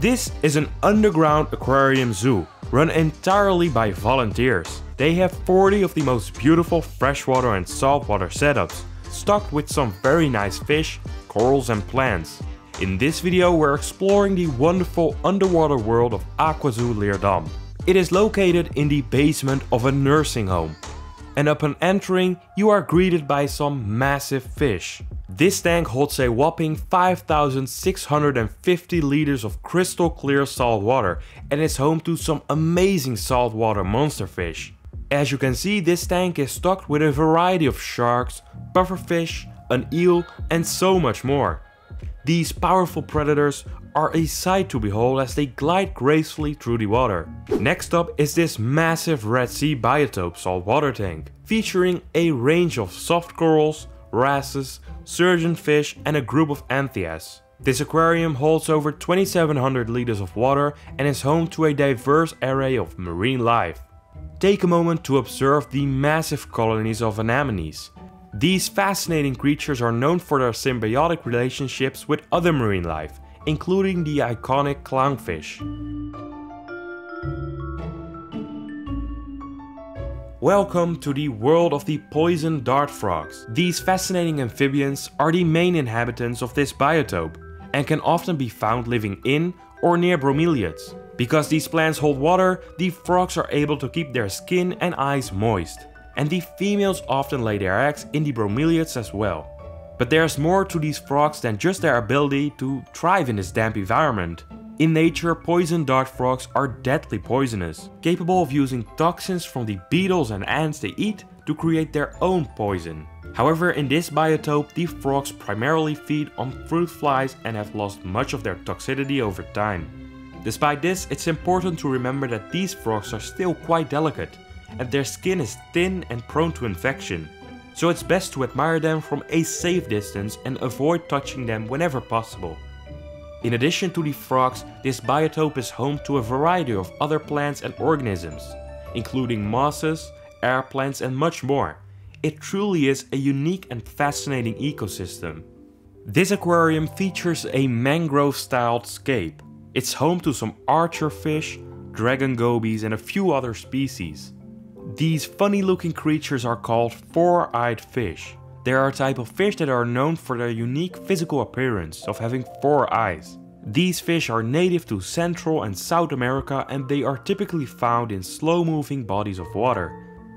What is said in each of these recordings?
This is an underground aquarium zoo, run entirely by volunteers. They have 40 of the most beautiful freshwater and saltwater setups, stocked with some very nice fish, corals and plants. In this video we're exploring the wonderful underwater world of AquaZoo Leerdam. It is located in the basement of a nursing home. And upon entering, you are greeted by some massive fish. This tank holds a whopping 5,650 liters of crystal clear salt water and is home to some amazing saltwater monster fish. As you can see, this tank is stocked with a variety of sharks, pufferfish, an eel and so much more. These powerful predators are a sight to behold as they glide gracefully through the water. Next up is this massive Red Sea Biotope saltwater tank, featuring a range of soft corals, wrasses, surgeonfish and a group of anthias. This aquarium holds over 2,700 liters of water and is home to a diverse array of marine life. Take a moment to observe the massive colonies of anemones. These fascinating creatures are known for their symbiotic relationships with other marine life, including the iconic clownfish. Welcome to the world of the poison dart frogs. These fascinating amphibians are the main inhabitants of this biotope and can often be found living in or near bromeliads. Because these plants hold water, the frogs are able to keep their skin and eyes moist. And the females often lay their eggs in the bromeliads as well. But there's more to these frogs than just their ability to thrive in this damp environment. In nature, poison dart frogs are deadly poisonous, capable of using toxins from the beetles and ants they eat to create their own poison. However, in this biotope, the frogs primarily feed on fruit flies and have lost much of their toxicity over time. Despite this, it's important to remember that these frogs are still quite delicate, and their skin is thin and prone to infection, so it's best to admire them from a safe distance and avoid touching them whenever possible. In addition to the frogs, this biotope is home to a variety of other plants and organisms, including mosses, air plants and much more. It truly is a unique and fascinating ecosystem. This aquarium features a mangrove-styled scape. It's home to some archer fish, dragon gobies and a few other species. These funny-looking creatures are called four-eyed fish. They are a type of fish that are known for their unique physical appearance of having four eyes. These fish are native to Central and South America and they are typically found in slow-moving bodies of water.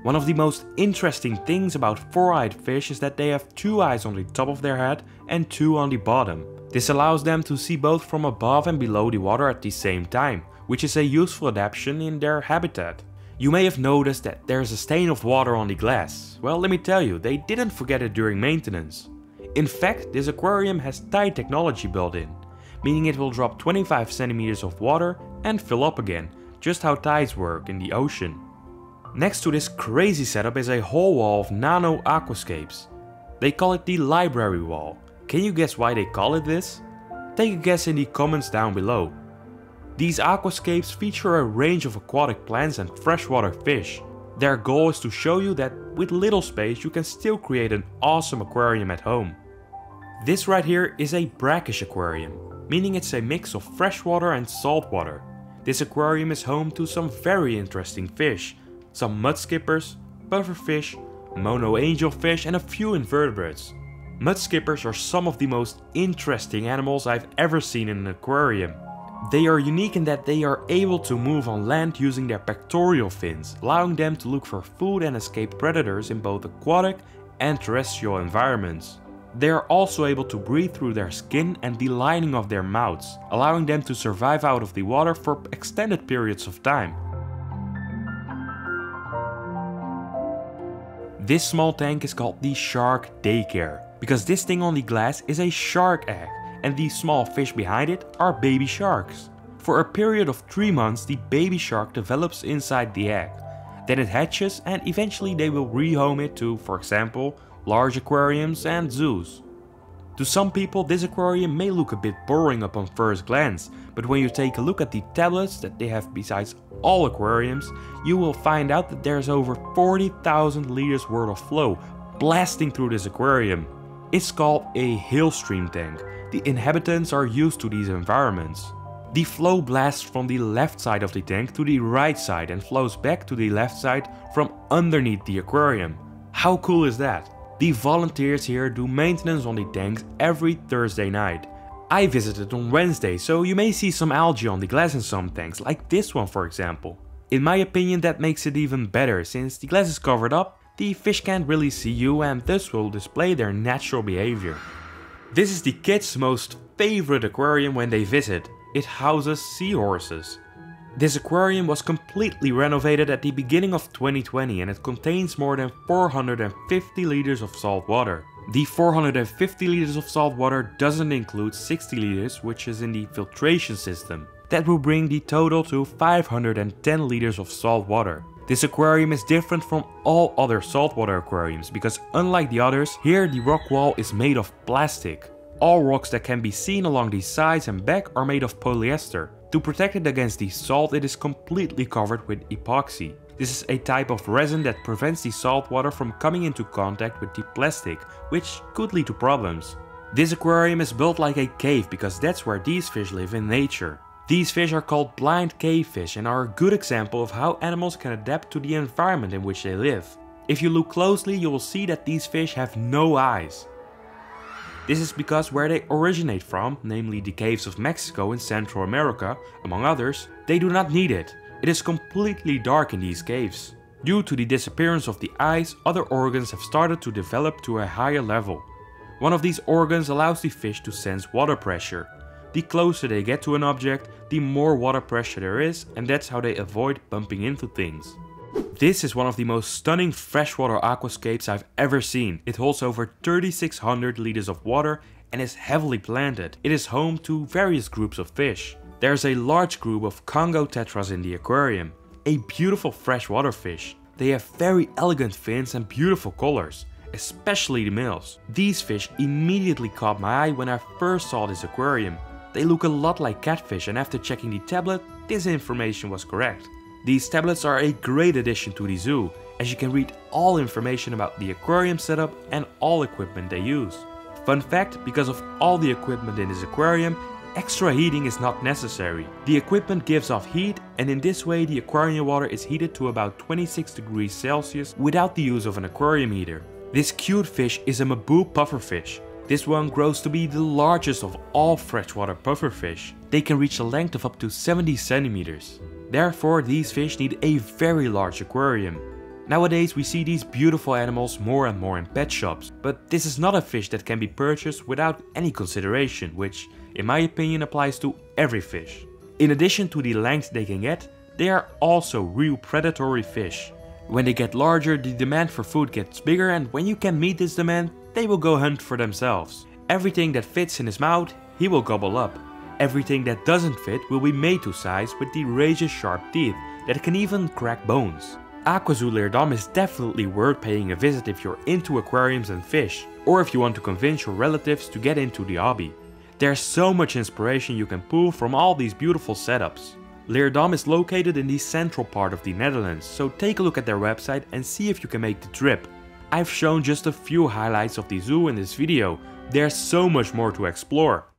One of the most interesting things about four-eyed fish is that they have two eyes on the top of their head and two on the bottom. This allows them to see both from above and below the water at the same time, which is a useful adaptation in their habitat. You may have noticed that there's a stain of water on the glass. Well, let me tell you, they didn't forget it during maintenance. In fact, this aquarium has tide technology built in, meaning it will drop 25 centimeters of water and fill up again, just how tides work in the ocean. Next to this crazy setup is a whole wall of nano aquascapes. They call it the library wall. Can you guess why they call it this? Take a guess in the comments down below. These aquascapes feature a range of aquatic plants and freshwater fish. Their goal is to show you that with little space you can still create an awesome aquarium at home. This right here is a brackish aquarium, meaning it's a mix of freshwater and saltwater. This aquarium is home to some very interesting fish, some mudskippers, pufferfish, mono angelfish and a few invertebrates. Mudskippers are some of the most interesting animals I've ever seen in an aquarium. They are unique in that they are able to move on land using their pectoral fins, allowing them to look for food and escape predators in both aquatic and terrestrial environments. They are also able to breathe through their skin and the lining of their mouths, allowing them to survive out of the water for extended periods of time. This small tank is called the shark daycare, because this thing on the glass is a shark egg, and the small fish behind it are baby sharks. For a period of 3 months, the baby shark develops inside the egg. Then it hatches and eventually they will rehome it to, for example, large aquariums and zoos. To some people, this aquarium may look a bit boring upon first glance, but when you take a look at the tablets that they have besides all aquariums, you will find out that there's over 40,000 liters worth of flow blasting through this aquarium. It's called a hailstream tank. The inhabitants are used to these environments. The flow blasts from the left side of the tank to the right side and flows back to the left side from underneath the aquarium. How cool is that? The volunteers here do maintenance on the tanks every Thursday night. I visited on Wednesday, so you may see some algae on the glass in some tanks, like this one for example. In my opinion, that makes it even better, since the glass is covered up, the fish can't really see you and thus will display their natural behavior. This is the kids' most favorite aquarium when they visit. It houses seahorses. This aquarium was completely renovated at the beginning of 2020 and it contains more than 450 liters of salt water. The 450 liters of salt water doesn't include 60 liters, which is in the filtration system. That will bring the total to 510 liters of salt water. This aquarium is different from all other saltwater aquariums because unlike the others, here the rock wall is made of plastic. All rocks that can be seen along the sides and back are made of polyester. To protect it against the salt, it is completely covered with epoxy. This is a type of resin that prevents the salt water from coming into contact with the plastic, which could lead to problems. This aquarium is built like a cave because that's where these fish live in nature. These fish are called blind cave fish and are a good example of how animals can adapt to the environment in which they live. If you look closely, you will see that these fish have no eyes. This is because where they originate from, namely the caves of Mexico and Central America, among others, they do not need it. It is completely dark in these caves. Due to the disappearance of the eyes, other organs have started to develop to a higher level. One of these organs allows the fish to sense water pressure. The closer they get to an object, the more water pressure there is, and that's how they avoid bumping into things. This is one of the most stunning freshwater aquascapes I've ever seen. It holds over 3,600 liters of water and is heavily planted. It is home to various groups of fish. There's a large group of Congo tetras in the aquarium, a beautiful freshwater fish. They have very elegant fins and beautiful colors, especially the males. These fish immediately caught my eye when I first saw this aquarium. They look a lot like catfish, and after checking the tablet, this information was correct. These tablets are a great addition to the zoo, as you can read all information about the aquarium setup and all equipment they use. Fun fact, because of all the equipment in this aquarium, extra heating is not necessary. The equipment gives off heat, and in this way the aquarium water is heated to about 26 degrees Celsius without the use of an aquarium heater. This cute fish is a Mabu pufferfish. This one grows to be the largest of all freshwater pufferfish. They can reach a length of up to 70 centimeters. Therefore, these fish need a very large aquarium. Nowadays we see these beautiful animals more and more in pet shops, but this is not a fish that can be purchased without any consideration, which in my opinion applies to every fish. In addition to the length they can get, they are also real predatory fish. When they get larger, the demand for food gets bigger, and when you can meet this demand, they will go hunt for themselves. Everything that fits in his mouth, he will gobble up. Everything that doesn't fit will be made to size with the razor sharp teeth that can even crack bones. AquaZoo Leerdam is definitely worth paying a visit if you're into aquariums and fish, or if you want to convince your relatives to get into the hobby. There's so much inspiration you can pull from all these beautiful setups. Leerdam is located in the central part of the Netherlands, so take a look at their website and see if you can make the trip. I've shown just a few highlights of the zoo in this video. There's so much more to explore.